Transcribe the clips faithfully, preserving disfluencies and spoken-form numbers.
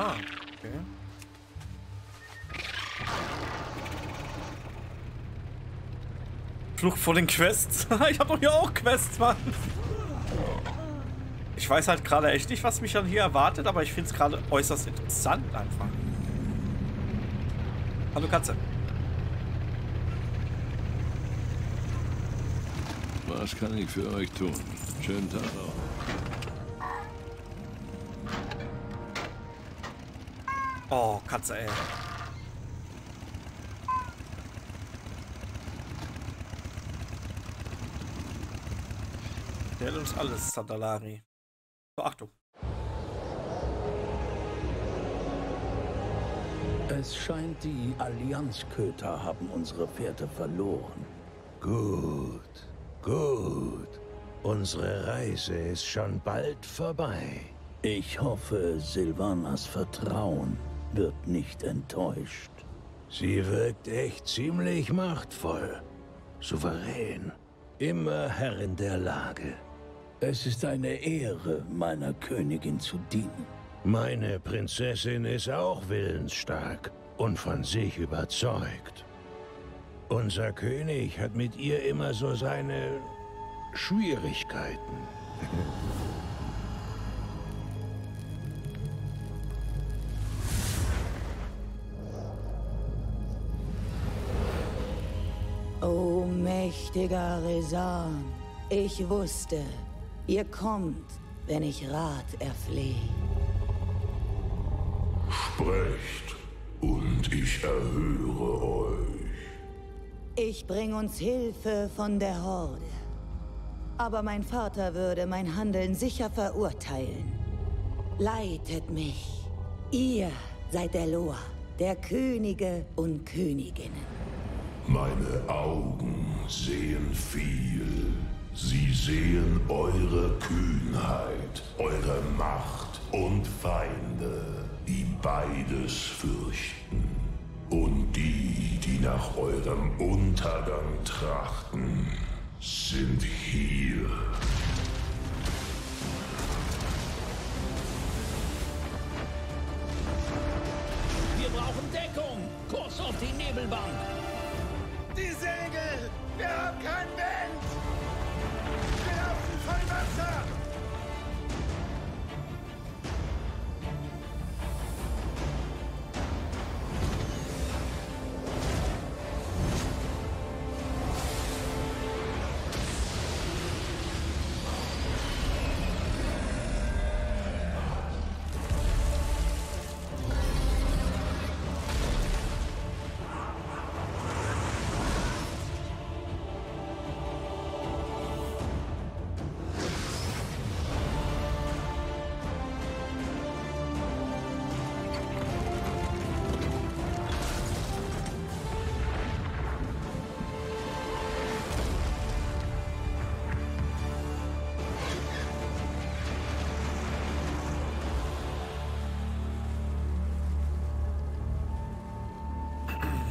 Ah, okay. Flucht vor den Quests. Ich hab doch hier auch Quests, Mann. Ich weiß halt gerade echt nicht, was mich dann hier erwartet, aber ich finde es gerade äußerst interessant einfach. Hallo Katze. Was kann ich für euch tun? Schönen Tag noch. Oh, Katze, ey. Der hat uns alles, Sandalari. So, Achtung. Es scheint, die Allianzköter haben unsere Pferde verloren. Gut, gut. Unsere Reise ist schon bald vorbei. Ich hoffe, Silvanas Vertrauen wird nicht enttäuscht. Sie wirkt echt ziemlich machtvoll, souverän, immer Herrin der Lage. Es ist eine Ehre, meiner Königin zu dienen. Meine Prinzessin ist auch willensstark und von sich überzeugt. Unser König hat mit ihr immer so seine Schwierigkeiten. O mächtiger Rezan, ich wusste, ihr kommt, wenn ich Rat erflehe. Sprecht, und ich erhöre euch. Ich bringe uns Hilfe von der Horde. Aber mein Vater würde mein Handeln sicher verurteilen. Leitet mich. Ihr seid der Loa, der Könige und Königinnen. Meine Augen sehen viel. Sie sehen eure Kühnheit, eure Macht und Feinde, die beides fürchten. Und die, die nach eurem Untergang trachten, sind hier. Wir brauchen Deckung! Kurs auf die Nebelbank! Die Segel! Wir haben keinen Wind! Wasser!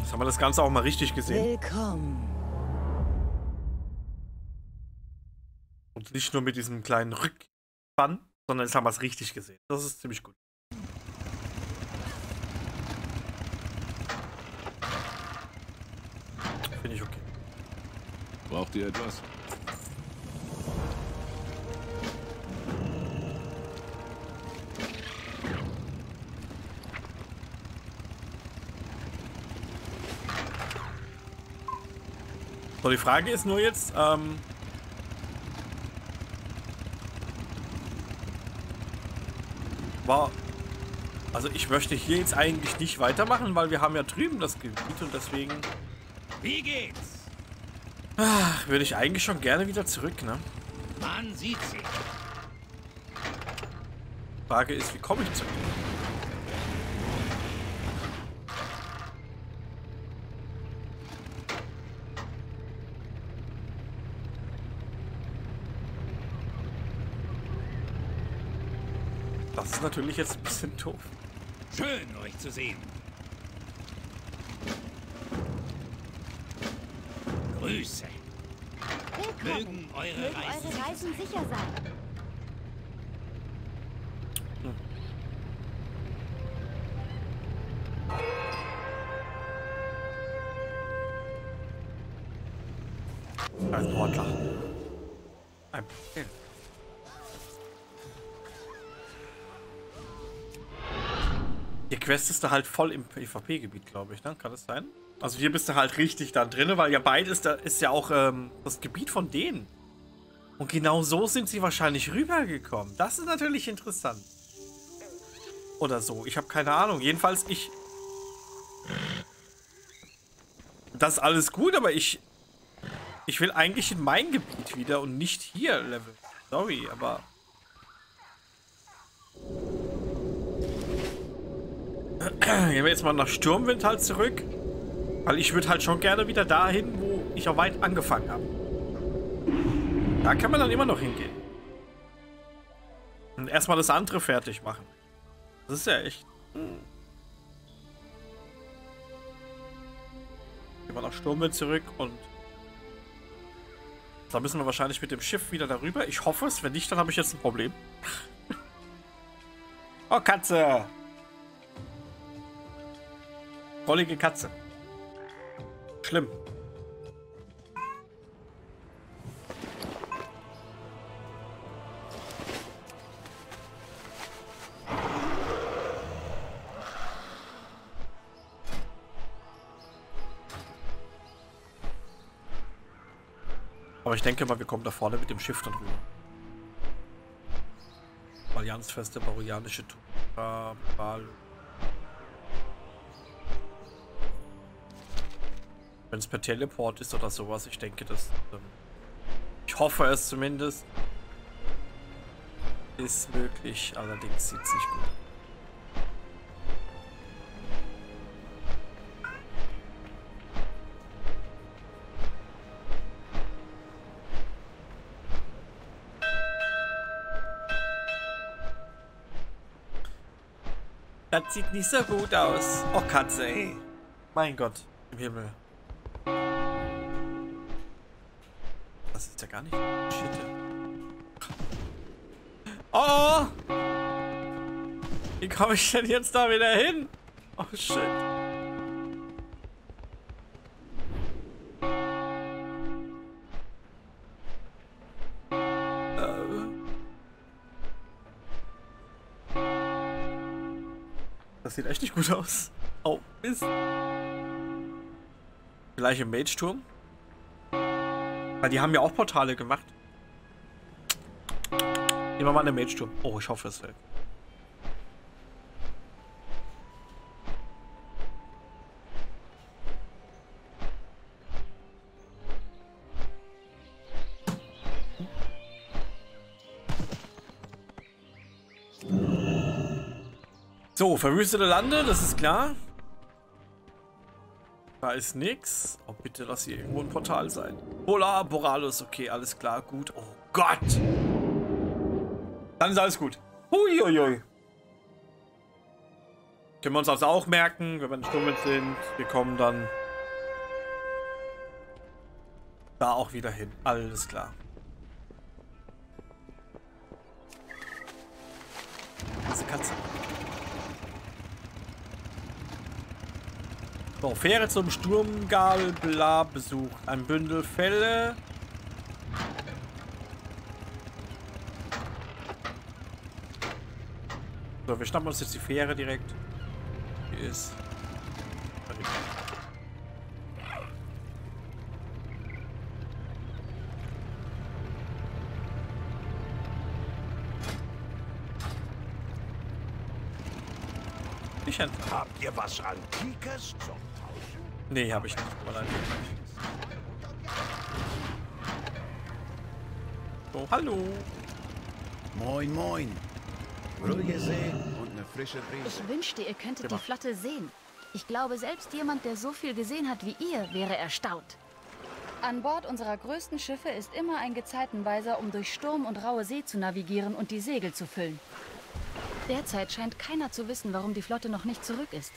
Haben wir das Ganze auch mal richtig gesehen. Willkommen. Und nicht nur mit diesem kleinen Rückbann, sondern jetzt haben wir es richtig gesehen. Das ist ziemlich gut. Finde ich okay. Braucht ihr etwas? So, die Frage ist nur jetzt, ähm, war, also ich möchte hier jetzt eigentlich nicht weitermachen, weil wir haben ja drüben das Gebiet und deswegen... Wie geht's? Ach, würde ich eigentlich schon gerne wieder zurück, ne? Man sieht sie. Frage ist, wie komme ich zurück? Das ist natürlich jetzt ein bisschen doof. Schön, euch zu sehen. Grüße. Willkommen. Mögen eure, Mögen Reisen, eure Reisen sicher sein. Sicher sein. Hm. Ein Portler. Ein Portler. Die Quest ist da halt voll im PvP-Gebiet, glaube ich, ne? Kann das sein? Also hier bist du halt richtig da drin, weil ja beides da ist ja auch ähm, das Gebiet von denen. Und genau so sind sie wahrscheinlich rübergekommen. Das ist natürlich interessant. Oder so. Ich habe keine Ahnung. Jedenfalls ich... Das ist alles gut, aber ich... Ich will eigentlich in mein Gebiet wieder und nicht hier leveln. Sorry, aber... Gehen wir jetzt mal nach Sturmwind halt zurück. Weil ich würde halt schon gerne wieder dahin, wo ich auch weit angefangen habe. Da kann man dann immer noch hingehen. Und erstmal das andere fertig machen. Das ist ja echt... Hm. Gehen wir nach Sturmwind zurück und... Da müssen wir wahrscheinlich mit dem Schiff wieder darüber. Ich hoffe es. Wenn nicht, dann habe ich jetzt ein Problem. Oh, Katze! Rollige Katze. Schlimm. Aber ich denke mal, wir kommen da vorne mit dem Schiff dann rüber. Allianzfeste, baroianischer Turm. Wenn es per Teleport ist oder sowas, ich denke das... Ähm, ich hoffe es zumindest. Ist möglich, allerdings sieht es nicht gut. Das sieht nicht so gut aus. Oh, Katze, ey. Mein Gott, im Himmel. Das ist ja gar nicht... Shit. Oh! Wie komme ich denn jetzt da wieder hin? Oh, shit. Das sieht echt nicht gut aus. Oh, Mist. Gleiche Mage Turm. Weil die haben ja auch Portale gemacht. Nehmen wir mal eine Mage Turm. Oh, ich hoffe es hält. So, verwüstete Lande, das ist klar. Da ist nix. Oh, bitte, lass hier irgendwo ein Portal sein. Hola, Boralus. Okay, alles klar, gut. Oh Gott! Dann ist alles gut. Huiuiui. Können wir uns also auch merken, wenn wir in Sturmwind sind. Wir kommen dann da auch wieder hin. Alles klar. Diese Katze. So, Fähre zum Sturmgalbla besucht. Ein Bündel Fälle. So, wir schnappen uns jetzt die Fähre direkt. Die ist... Ich Habt ihr was Antikes zum Tauschen? Nee, hab ich nicht. So, hallo. Moin, moin. Ruhige See und eine frische Brise. Ich wünschte, ihr könntet Immer. die Flotte sehen. Ich glaube, selbst jemand, der so viel gesehen hat wie ihr, wäre erstaunt. An Bord unserer größten Schiffe ist immer ein Gezeitenweiser, um durch Sturm und raue See zu navigieren und die Segel zu füllen. Derzeit scheint keiner zu wissen, warum die Flotte noch nicht zurück ist.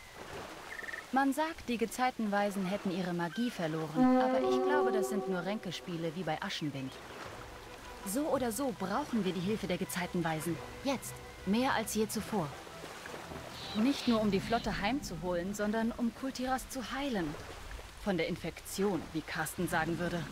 Man sagt, die Gezeitenweisen hätten ihre Magie verloren, aber ich glaube, das sind nur Ränkespiele wie bei Aschenwind. So oder so brauchen wir die Hilfe der Gezeitenweisen. Jetzt, mehr als je zuvor. Nicht nur, um die Flotte heimzuholen, sondern um Kultiras zu heilen. Von der Infektion, wie Carsten sagen würde.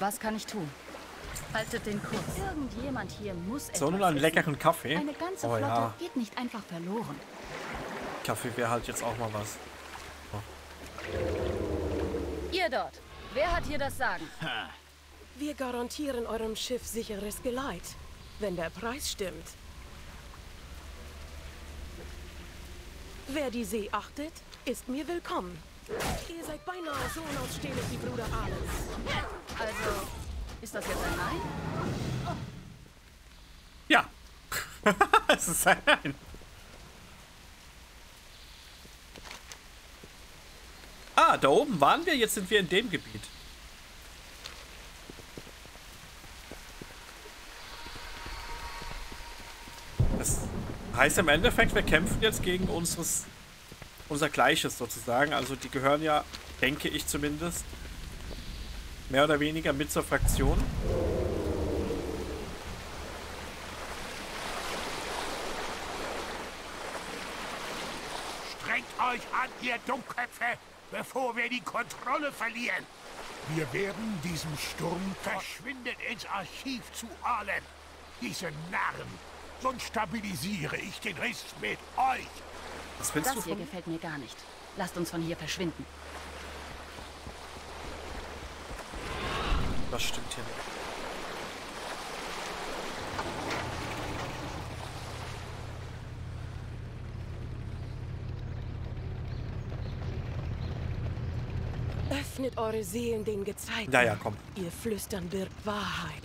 Was kann ich tun? Haltet den Kurs. Irgendjemand hier muss etwas so, nur einen leckeren Kaffee. Eine ganze oh, Flotte ja. geht nicht einfach verloren. Kaffee wäre halt jetzt auch mal was. Oh. Ihr dort. Wer hat hier das Sagen? Ha. Wir garantieren eurem Schiff sicheres Geleit, wenn der Preis stimmt. Wer die See achtet, ist mir willkommen. Ihr seid beinahe so unausstehlich wie Bruder Alex. Also, ist das jetzt ein Nein? Ja. Es ist ein Nein. Ah, da oben waren wir, jetzt sind wir in dem Gebiet. Das heißt im Endeffekt, wir kämpfen jetzt gegen unseres, unser Gleiches sozusagen. Also die gehören ja, denke ich zumindest, mehr oder weniger mit zur Fraktion. Strengt euch an, ihr Dummköpfe, bevor wir die Kontrolle verlieren. Wir werden diesem Sturm verschwindet ins Archiv zu ahlen. Diese Narren. Sonst stabilisiere ich den Rest mit euch. Was willst du von? Das hier gefällt mir gar nicht. Lasst uns von hier verschwinden. Das stimmt hier nicht. Öffnet eure Seelen den Gezeiten. Naja, komm. Ihr Flüstern birgt Wahrheit.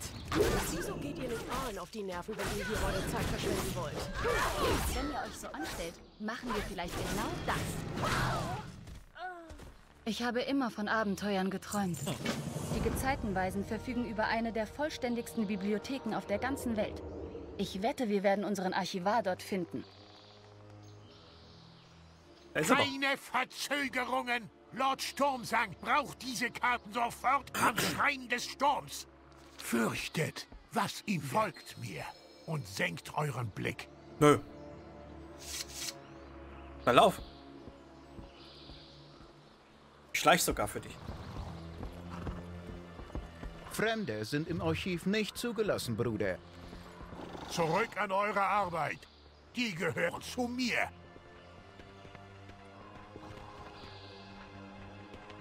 Wieso geht ihr nicht allen auf die Nerven, wenn ihr hier eure Zeit verschwenden wollt? Wenn ihr euch so anstellt, machen wir vielleicht genau das. Ich habe immer von Abenteuern geträumt. Die Gezeitenweisen verfügen über eine der vollständigsten Bibliotheken auf der ganzen Welt. Ich wette, wir werden unseren Archivar dort finden. Keine Verzögerungen! Lord Sturmsang braucht diese Karten sofort am Schrein des Sturms. Fürchtet, was ihm folgt mir und senkt euren Blick. Nö. Na lauf. Ich schleich sogar für dich. Fremde sind im Archiv nicht zugelassen, Bruder. Zurück an eure Arbeit. Die gehören zu mir.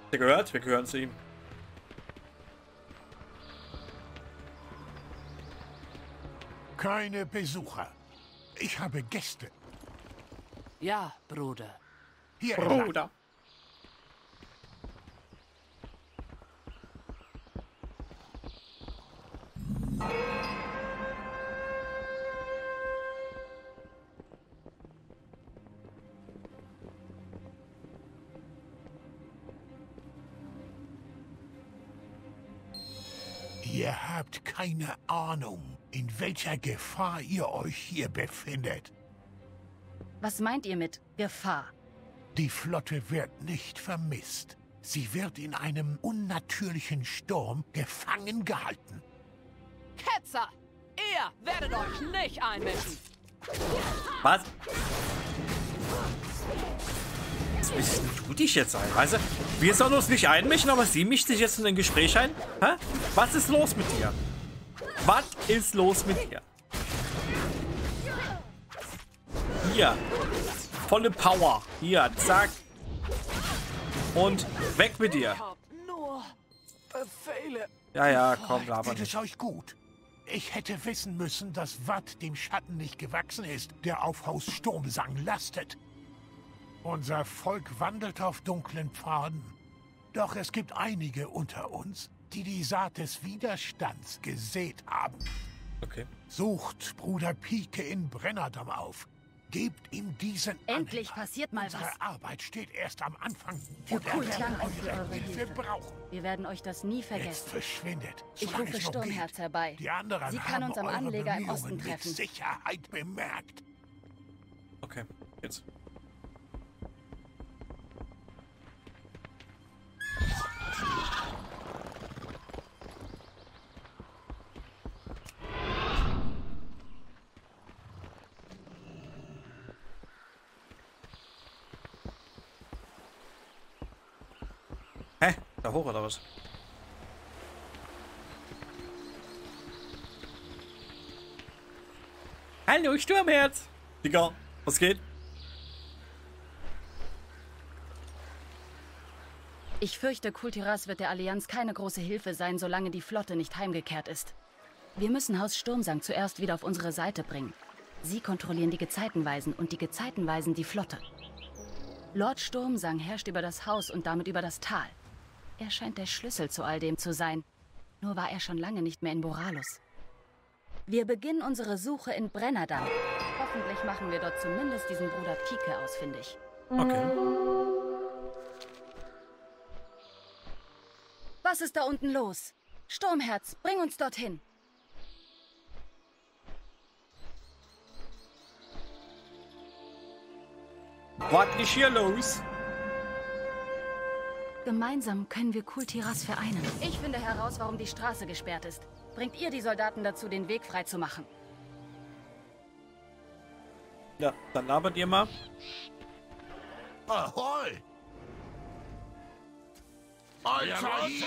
Habt ihr gehört? Wir gehören zu ihm. Keine Besucher. Ich habe Gäste. Ja, Bruder. Hier, Bruder. Ihr habt keine Ahnung, in welcher Gefahr ihr euch hier befindet. Was meint ihr mit Gefahr? Die Flotte wird nicht vermisst. Sie wird in einem unnatürlichen Sturm gefangen gehalten. Ketzer! Ihr werdet euch nicht einmischen! Was? Was willst du dich jetzt ein? Weißt du, wir sollen uns nicht einmischen, aber sie mischt sich jetzt in ein Gespräch ein? Hä? Was ist los mit dir? Was ist los mit dir? Hier. Volle Power. Hier, zack. Und weg mit dir. Ja, ja, komm, aber nicht. Euch gut. Ich hätte wissen müssen, dass Watt dem Schatten nicht gewachsen ist, der auf Haus Sturmsang lastet. Unser Volk wandelt auf dunklen Pfaden. Doch es gibt einige unter uns, die die Saat des Widerstands gesät haben. Okay. Sucht Bruder Pike in Brennadam auf. Gebt ihm diesen Endlich Anhänger. Passiert mal Unsere was. Unsere Arbeit steht erst am Anfang. Für und cool, werden eure, eure Hilfe. Hilfe brauchen. Wir werden euch das nie vergessen. Jetzt verschwindet. Ich rufe Sturmherz geht. herbei. Die anderen Sie kann haben uns am Anleger im Osten treffen. Mit Sicherheit bemerkt. Okay, jetzt. Hä? Da hoch oder was? Hallo Sturmherz! Digga, was geht? Ich fürchte, Kultiras wird der Allianz keine große Hilfe sein, solange die Flotte nicht heimgekehrt ist. Wir müssen Haus Sturmsang zuerst wieder auf unsere Seite bringen. Sie kontrollieren die Gezeitenweisen und die Gezeitenweisen die Flotte. Lord Sturmsang herrscht über das Haus und damit über das Tal. Er scheint der Schlüssel zu all dem zu sein. Nur war er schon lange nicht mehr in Boralus. Wir beginnen unsere Suche in Brennadam. Hoffentlich machen wir dort zumindest diesen Bruder Pike ausfindig. Okay. Was ist da unten los? Sturmherz, bring uns dorthin. Was ist hier los? Gemeinsam können wir Kultiras vereinen. Ich finde heraus, warum die Straße gesperrt ist. Bringt ihr die Soldaten dazu, den Weg frei zu machen? Ja, dann labert ihr mal. Ahoi! Alter,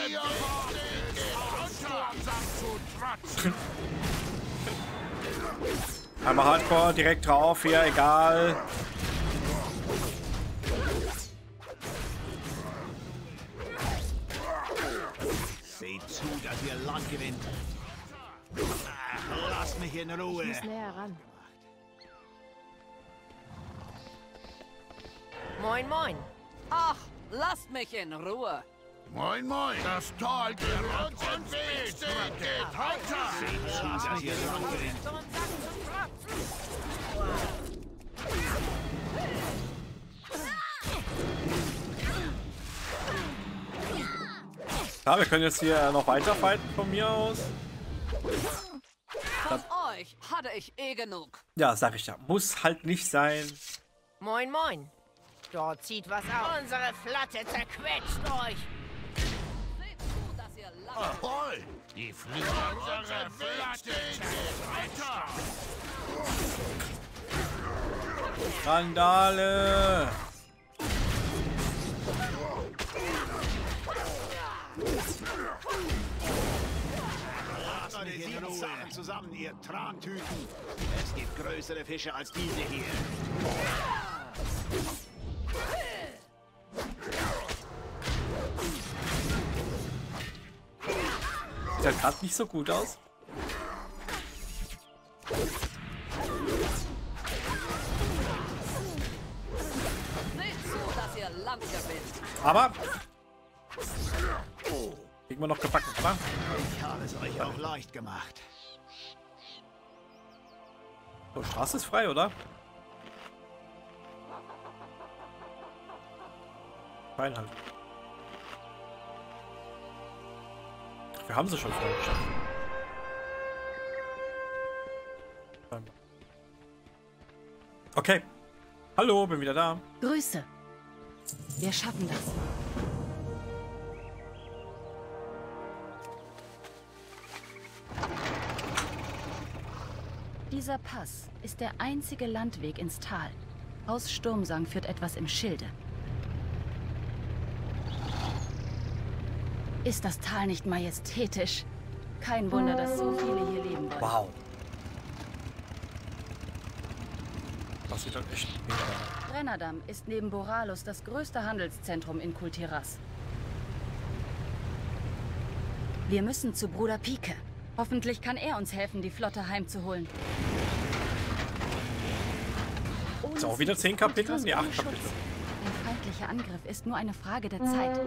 ihr wart es, zu tratzen! Einmal Hardcore, direkt drauf hier, egal. Seht zu, dass ihr Land gewinnt. Ach, lasst mich in Ruhe. Ich muss näher ran. Moin, moin. Ach, lasst mich in Ruhe. Moin, moin. Das Tal gehört uns und wir sind Geteilter. Seht zu, dass ihr Land gewinnt. Ja, wir können jetzt hier noch weiterfighten von mir aus. Von euch hatte ich eh genug. Ja, sag ich ja. Muss halt nicht sein. Moin, moin. Dort zieht was auf. Unsere Flotte zerquetscht euch. Seht zu, dass ihr lacht. Ahoi! Die Flieger. Unsere Flotte zerquetscht. Randale. Lasst mich in Ruhe. Zusammen, ihr Trantüten. Es gibt größere Fische als diese hier. Sieht ja gerade nicht so gut aus. Aber kriegen wir noch gepackt, oder? Ich habe es euch auch leicht gemacht. So, Straße ist frei, oder? Reinhalten. Wir haben sie schon frei geschafft. Okay. Hallo, bin wieder da. Grüße. Wir schaffen das. Dieser Pass ist der einzige Landweg ins Tal. Haus Sturmsang führt etwas im Schilde. Ist das Tal nicht majestätisch? Kein Wunder, dass so viele hier leben wollen. Wow. Das sieht doch echt mega aus. Brennadam ist neben Boralus das größte Handelszentrum in Kultiras. Wir müssen zu Bruder Pike. Hoffentlich kann er uns helfen, die Flotte heimzuholen. Ist auch wieder zehn Kapitel? Ja, acht Kapitel. Der feindliche Angriff ist nur eine Frage der Zeit.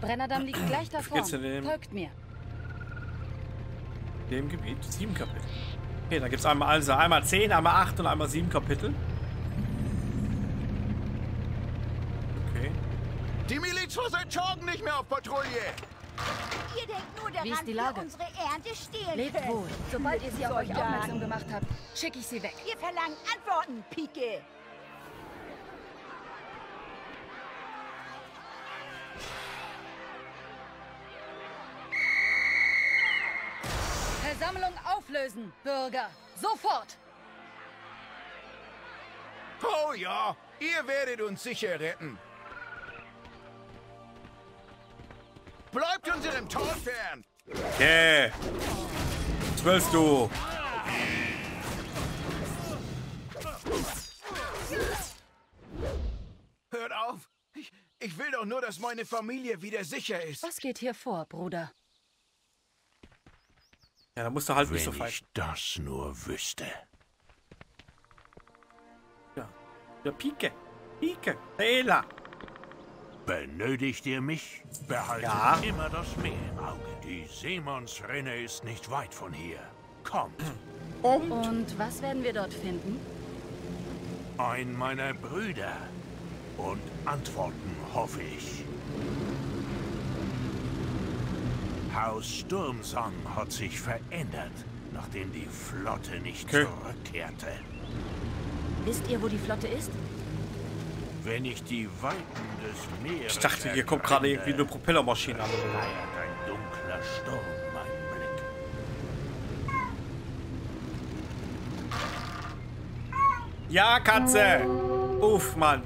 Brennadam liegt gleich davor. Folgt mir. Dem Gebiet sieben Kapitel. Okay, da gibt es einmal, also einmal zehn, einmal acht und einmal sieben Kapitel. Okay. Die Miliz war seit Tagen nicht mehr auf Patrouille. Ihr denkt nur daran, wie ist die Lage? Unsere Ernte stehlen. Lebt wohl. Sobald ihr sie auf euch aufmerksam gemacht habt, schicke ich sie weg. Wir verlangen Antworten, Pike. Versammlung auflösen, Bürger! Sofort! Oh ja, ihr werdet uns sicher retten. Bleibt unserem Tod fern! Okay. nichts willst du. Hört auf. Ich, ich will doch nur, dass meine Familie wieder sicher ist. Was geht hier vor, Bruder? Ja, da musst du halt nicht so falsch. Wenn ich das nur wüsste. Ja, der Pike. Pike. Fehler. Benötigt ihr mich? Behaltet ja. immer das Meer im Auge. Die Seemannsrinne ist nicht weit von hier. Kommt. Und? Und was werden wir dort finden? Ein meiner Brüder. Und Antworten, hoffe ich. Haus Sturmsang hat sich verändert, nachdem die Flotte nicht okay. zurückkehrte. Wisst ihr, wo die Flotte ist? Wenn ich die Weiten des Meeres. Ich dachte, hier kommt gerade irgendwie eine Propellermaschine an. Ein dunkler Sturm, mein Blick. Ja, Katze! Uff, Mann!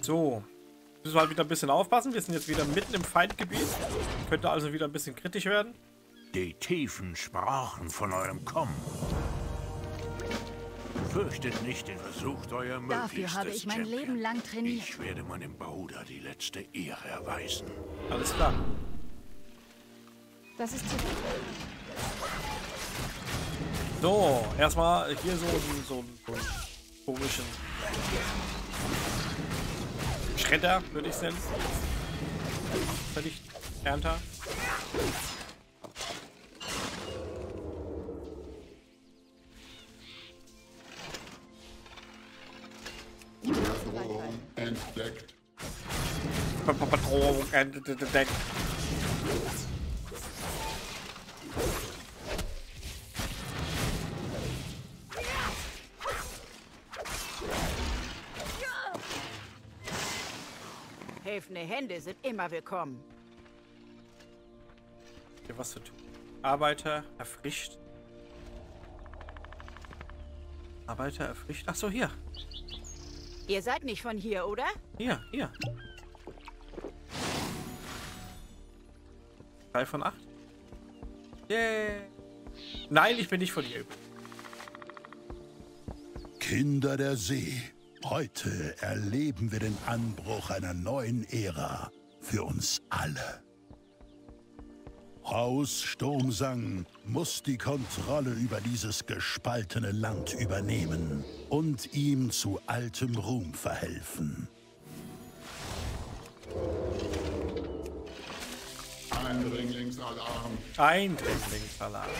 So. Müssen wir halt wieder ein bisschen aufpassen. Wir sind jetzt wieder mitten im Feindgebiet. Könnte also wieder ein bisschen kritisch werden. Die Tiefen sprachen von eurem Kommen. Fürchtet nicht den Versuch, euer Möglichstes zu. Dafür habe ich mein Champion. Leben lang trainiert. Ich werde meinem Bruder die letzte Ehre erweisen. Alles klar. Das ist zu viel. So, erstmal hier so einen so einen komischen Schredder, würde ich es nennen. Völlig ernter. Bedrohung entdeckt. Bedrohung entdeckt. Helfende Hände sind immer willkommen. Hier was zu tun. Arbeiter erfrischt. Arbeiter erfrischt. Ach so, hier. Ihr seid nicht von hier, oder? Hier, hier. Drei von acht. Yeah. Nein, ich bin nicht von hier. Kinder der See. Heute erleben wir den Anbruch einer neuen Ära für uns alle. Haus Sturmsang muss die Kontrolle über dieses gespaltene Land übernehmen und ihm zu altem Ruhm verhelfen. Eindringlingsalarm. Eindringlingsalarm.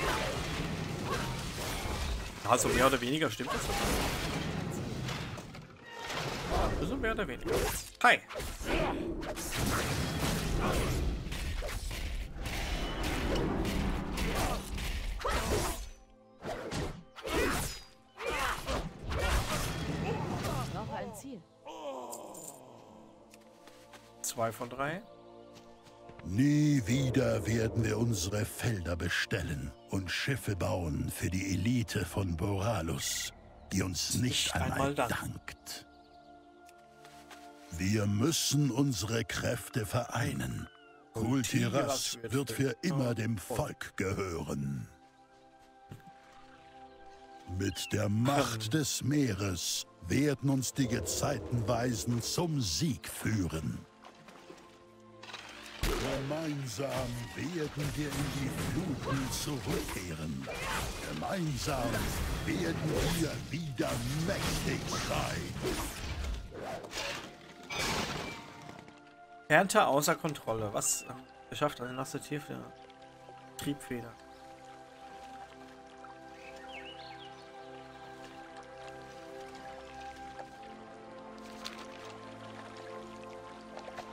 Also mehr oder weniger stimmt das. So mehr oder weniger. Hi. Ich brauche ein Ziel. Zwei von drei. Nie wieder werden wir unsere Felder bestellen und Schiffe bauen für die Elite von Boralus, die uns nicht einmal dankt. Wir müssen unsere Kräfte vereinen. Kultiras wird für immer dem Volk gehören. Mit der Macht des Meeres werden uns die Gezeitenweisen zum Sieg führen. Gemeinsam werden wir in die Fluten zurückkehren. Gemeinsam werden wir wieder mächtig sein. Ernte außer Kontrolle. Was geschafft eine nasse Tierfeder? Triebfeder.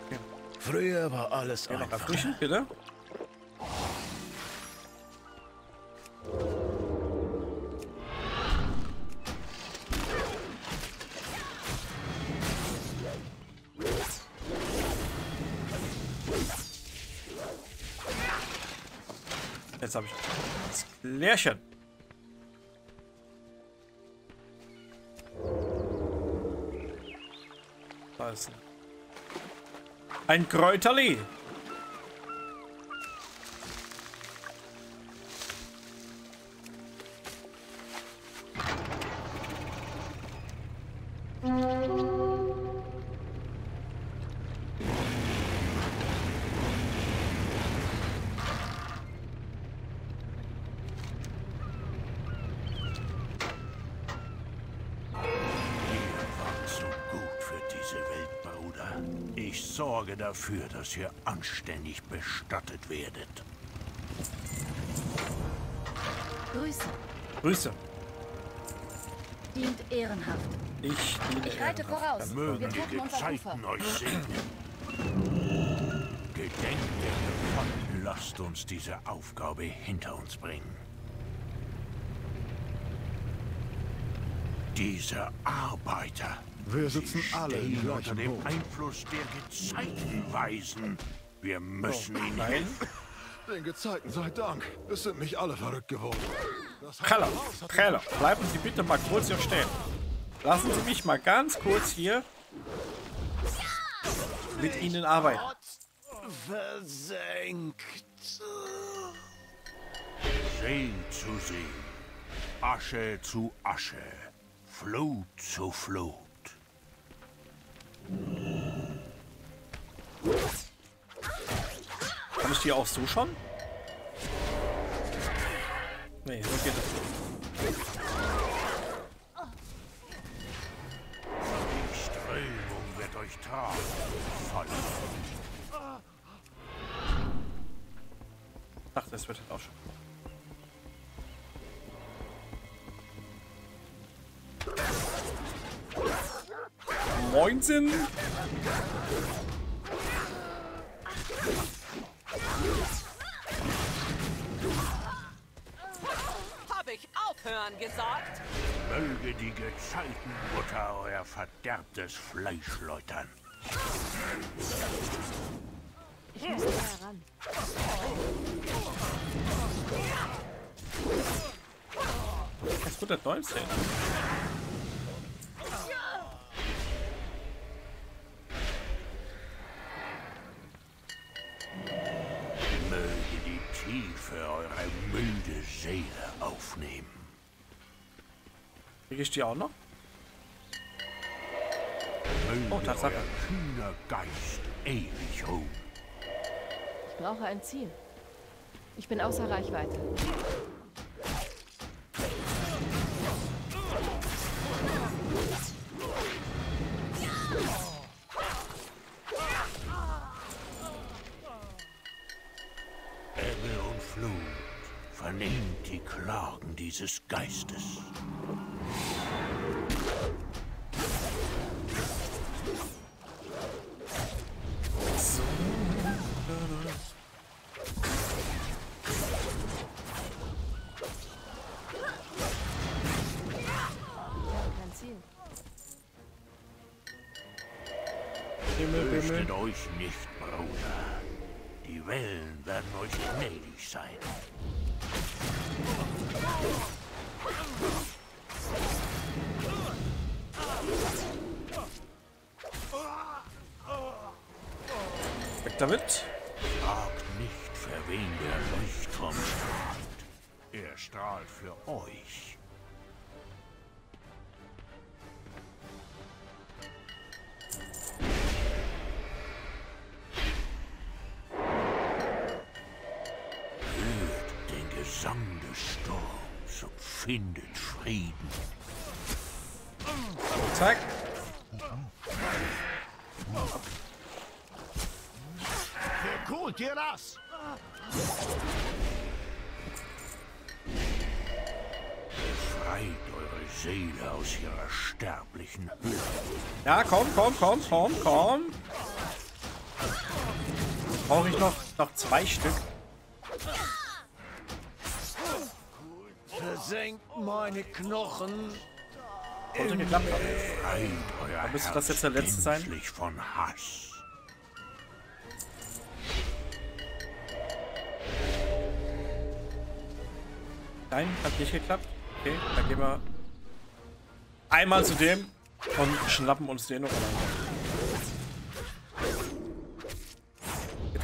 Okay. Früher war alles ja, einfach. Erfrischen, bitte. Habe ich das Klärchen. aufpassen. Ein Kräuterli. Dafür, dass ihr anständig bestattet werdet. Grüße. Grüße. Dient ehrenhaft. Ich, diene ich reite ehrenhaft. Voraus. Mögen die Gezeiten euch segnen. Gedenkt der Gefangenen. Lasst uns diese Aufgabe hinter uns bringen. Diese Arbeiter. Wir sitzen alle unter dem Boot. Einfluss der Gezeitenweisen. Wir müssen oh, ihn helfen. Den Gezeiten sei Dank. Es sind nicht alle verrückt geworden. Hallo, Keller, bleiben Sie bitte mal kurz hier stehen. Lassen Sie mich mal ganz kurz hier mit Ihnen arbeiten. Versenkt. See zu See. Asche zu Asche. Flut zu Flut. Kann ich die auch so schon? Nee, so geht das nicht. Die Strömung wird euch tragen. Voll. Ach, das wird halt auch schon. Moinsen! Hab ich aufhören gesagt? Möge die Gezeitenmutter euer verderbtes Fleisch läutern. Ich muss da ran. Das wird der neunzehn. Aufnehmen. Krieg ich die auch noch? Oh, Tatsache. Kühner Geist ewig hoch. Ich brauche ein Ziel. Ich bin außer Reichweite. Ebbe und Flut. Vernehmt die Klagen dieses Geistes. Fürchtet euch nicht, Bruder. Die Wellen werden euch gnädig sein. Weg damit. Fragt nicht, für wen der Leuchtturm strahlt. Er strahlt für euch. Findet Frieden. Zack. Gut, dir das. Befreit eure Seele aus ihrer sterblichen Höhle. Ja, komm, komm, komm, komm, komm. Brauche ich noch, noch zwei Stück. Senkt meine Knochen. Wollte geklappt haben. Aber müsste das jetzt der letzte sein? Von Hass. Nein, hat nicht geklappt. Okay, dann gehen wir einmal zu dem und schnappen uns den noch an.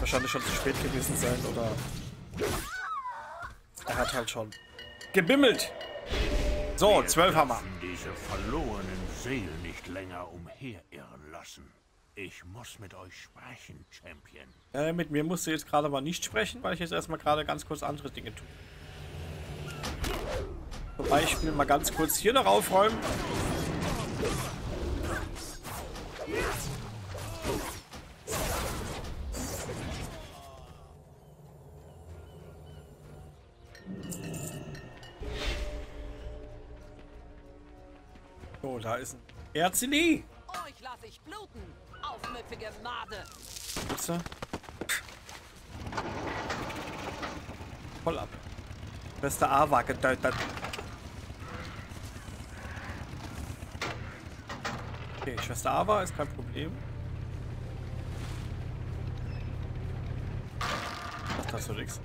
wahrscheinlich schon zu spät gewesen sein, oder... Er hat halt schon gebimmelt. So, zwölf haben wir. Diese verlorenen Seelen nicht länger umherirren lassen. Ich muss mit euch sprechen, Champion. Äh, mit mir musst du jetzt gerade mal nicht sprechen, weil ich jetzt erstmal gerade ganz kurz andere Dinge tue. Zum Beispiel mal ganz kurz hier noch aufräumen. So, da ist ein Erzini. Euch lasse ich bluten, aufmüpfige Made. Ups. Voll ab. Beste A-War getötet. Okay, Schwester Ava ist kein Problem. Ach, das ist nix.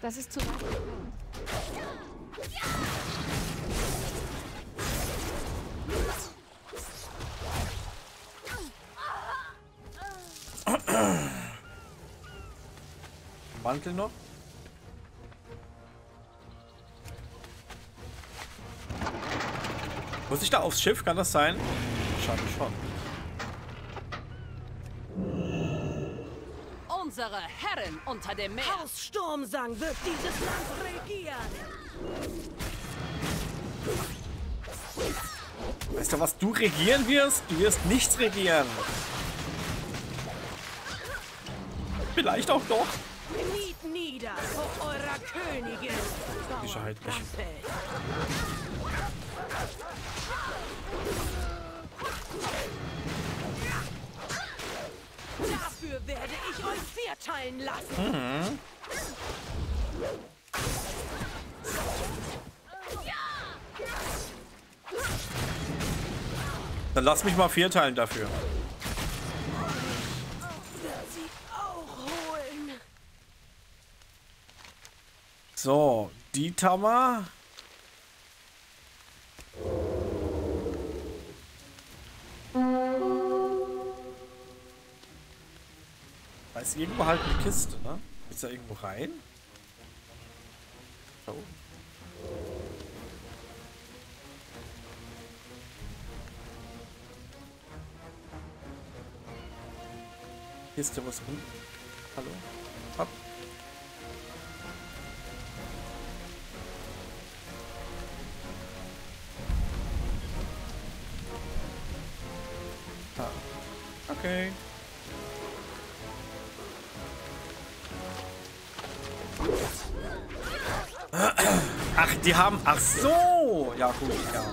Das ist zu weit. Mantel noch. Muss ich da aufs Schiff? Kann das sein? Schade, schon. Unsere Herren unter dem Meer. Haus Sturmsang wird dieses Land regieren. Weißt du, was du regieren wirst? Du wirst nichts regieren. Vielleicht auch doch. Kniet nieder vor eurer Königin. Dafür werde ich euch vierteilen lassen. Mhm. Dann lass mich mal vierteilen dafür. So, die Tammer. Da ist irgendwo halt eine Kiste, ne? Ist da irgendwo rein? Da oben. Kiste, was unten? Hallo? Ab. Okay. Ach, die haben... Ach so! Ja, gut, ja.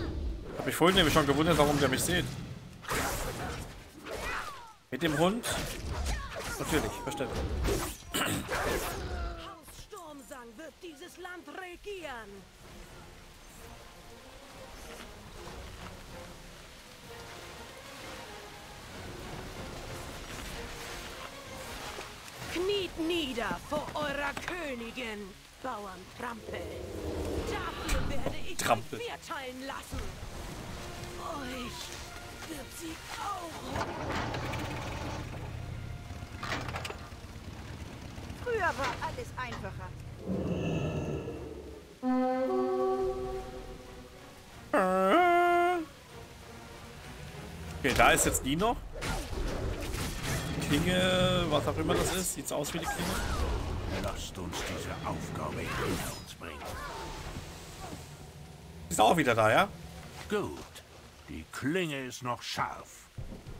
Hab mich vorhin nämlich schon gewundert, warum der mich sieht. Mit dem Hund? Natürlich, verständlich. Haus Sturmsang wird dieses Land regieren. Kniet nieder vor eurer Königin, Bauern Trampel. Dafür werde ich Trampel. euch vierteilen lassen. Euch wird sie auch. Früher war alles einfacher. Okay, da ist jetzt die noch. Klinge, was auch immer das ist, sieht's aus wie die Klinge. Lasst uns diese Aufgabe hinter uns bringen. Ist auch wieder da, ja? Gut. Die Klinge ist noch scharf.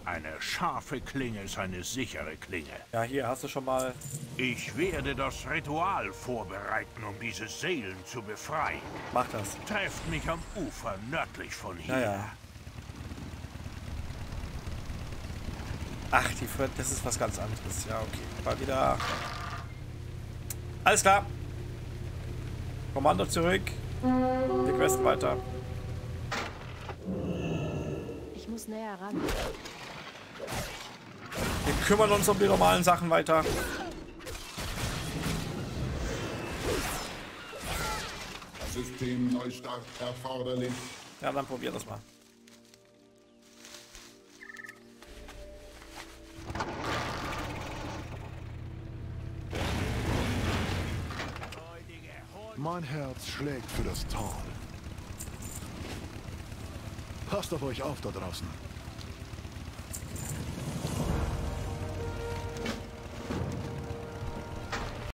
Eine scharfe Klinge ist eine sichere Klinge. Ja, hier hast du schon mal. Ich werde das Ritual vorbereiten, um diese Seelen zu befreien. Mach das. Trefft mich am Ufer nördlich von hier. Ja, ja. Ach, die Fred, das ist was ganz anderes. Ja, okay. War wieder. Alles klar. Kommando zurück. Wir questen weiter. Ich muss näher ran. Wir kümmern uns um die normalen Sachen weiter. System Neustart erforderlich. Ja, dann probier das mal. Mein Herz schlägt für das Tal. Passt auf euch auf da draußen.